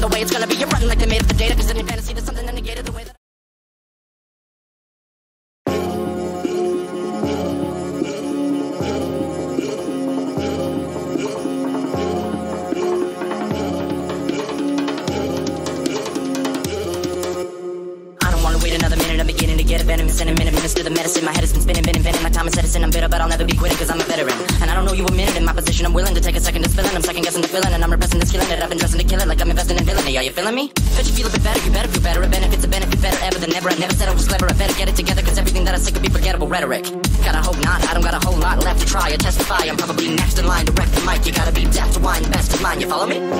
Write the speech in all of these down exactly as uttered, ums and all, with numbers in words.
from the way it's gonna be. You're running like they made up the data, cause in your fantasy there's something that negated the way that venomous and a minute, minutes to the medicine. My head has been spinning, been inventing. My time is Edison. I'm bitter, but I'll never be quitting, cause I'm a veteran. And I don't know you a minute in my position. I'm willing to take a second to spill it. I'm second guessing the feeling, and I'm repressing this feeling that I've been dressing to kill it, like I'm investing in villainy. Are you feeling me? Could you feel a bit better? You better feel better. It benefits a benefit better ever than never. I never said I was clever. I better get it together, cause everything that I say could be forgettable rhetoric. Gotta hope not. I don't got a whole lot left to try or testify. I'm probably next in line to wreck the mic. You gotta be deaf to wine, the best of mine. You follow me? And I'm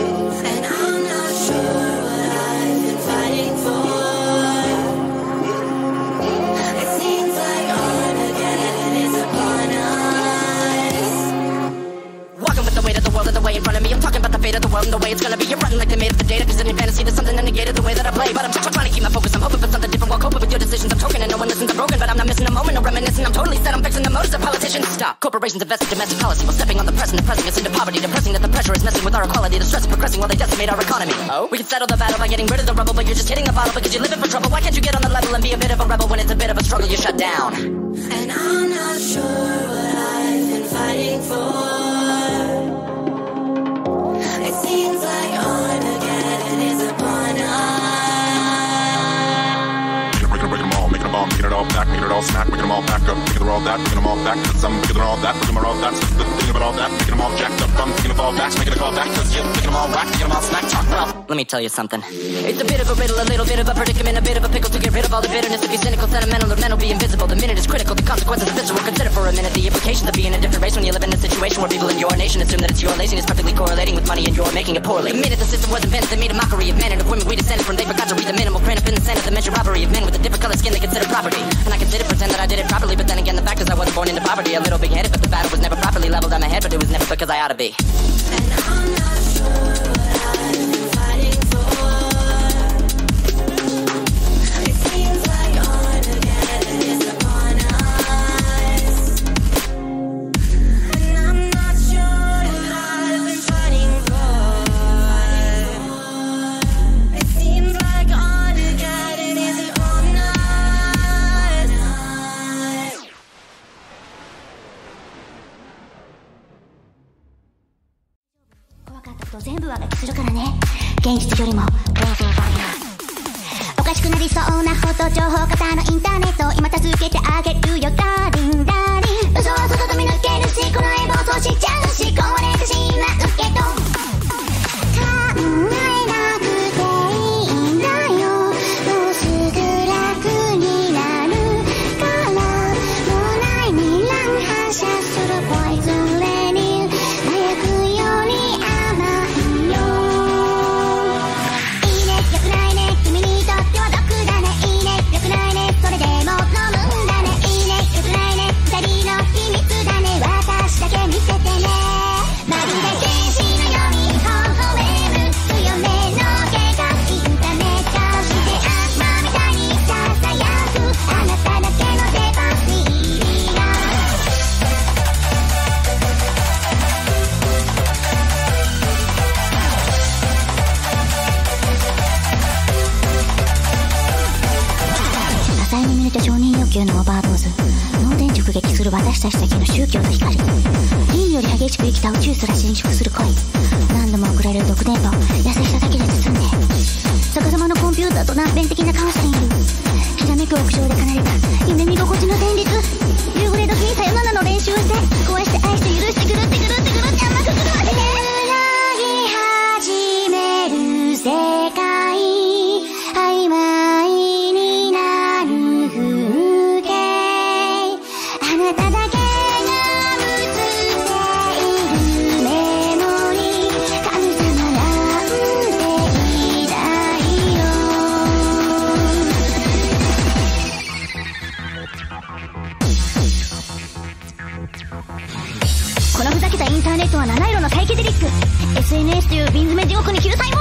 not sure what I've been fighting for. The world and the way it's gonna be. You're running like they made up the data, cause in your fantasy there's something that negated the way that I play. But I'm just trying to keep my focus. I'm hoping for something different while coping with your decisions. I'm choking and no one listens. I'm broken, but I'm not missing a moment. I'm reminiscing. I'm totally set. I'm fixing the motives of politicians. Stop. Corporations invest in domestic policy while stepping on the press and depressing us into poverty. Depressing that the pressure is messing with our equality. The stress is progressing while they decimate our economy. Oh? We can settle the battle by getting rid of the rubble, but you're just hitting the bottle because you're living for trouble. Why can't you get on the level and be a bit of a rebel when it's a bit of a struggle? You shut down. And I'm not sure what I've been fighting for. Seems like Armageddon is upon us. Breaking them, breaking them all, making them all, making it all back, making it all smack, making them all back up, making them all that, making them all back, some bigger than all that, making them all that, the thing about all that, making them all jacked up, I'm thinking of all backs, making a call back, cause you're making them all whack, making them all smack, talk about. Let me tell you something. It's a bit of a riddle, a little bit of a predicament, a bit of a pickle to get rid of all the bitterness. If you're cynical, sentimental, or mental, be invisible. The minute is critical, the consequences are visceral. Consider for a minute the implications of being a different race when you live in a situation where people in your nation assume that it's your laziness perfectly correlating with money and you're making it poorly. The minute the system was invented, they made a mockery of men and of women we descended from. They forgot to read the minimal print up in the center, the measure robbery of men with a different color skin they consider property. And I consider pretend that I did it properly, but then again the fact is I wasn't born into poverty. A little big-headed, but the battle was never properly leveled on my head, but it was never because I ought to be. And I'm not sure what I've been fighting for.エスエヌエス という瓶詰め地獄に救済を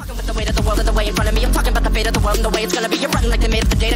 Talking about the weight of the world and the way in front of me. I'm talking about the fate of the world and the way it's gonna be. You're running like they made it the day.